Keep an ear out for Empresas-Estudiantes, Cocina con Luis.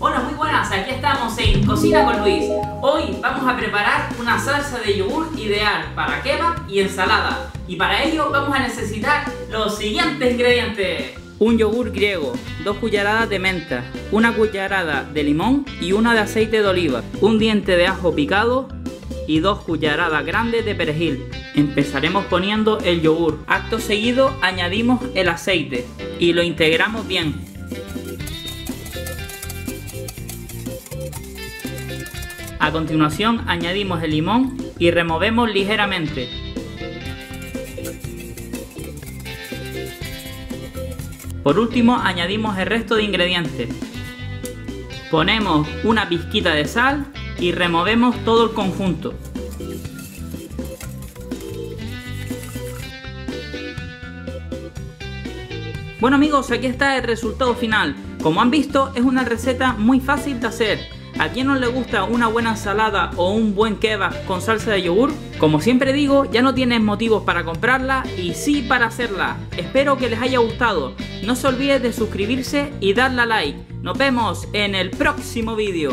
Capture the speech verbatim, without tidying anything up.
Hola, muy buenas, aquí estamos en Cocina con Luis. Hoy vamos a preparar una salsa de yogur ideal para kebab y ensalada. Y para ello vamos a necesitar los siguientes ingredientes. Un yogur griego, dos cucharadas de menta, una cucharada de limón y una de aceite de oliva, un diente de ajo picado y dos cucharadas grandes de perejil. Empezaremos poniendo el yogur. Acto seguido añadimos el aceite y lo integramos bien. A continuación añadimos el limón y removemos ligeramente. Por último añadimos el resto de ingredientes. Ponemos una pizquita de sal y removemos todo el conjunto. Bueno amigos, aquí está el resultado final. Como han visto, es una receta muy fácil de hacer. ¿A quién no le gusta una buena ensalada o un buen kebab con salsa de yogur? Como siempre digo, ya no tienes motivos para comprarla y sí para hacerla. Espero que les haya gustado. No se olviden de suscribirse y darle a like. Nos vemos en el próximo vídeo.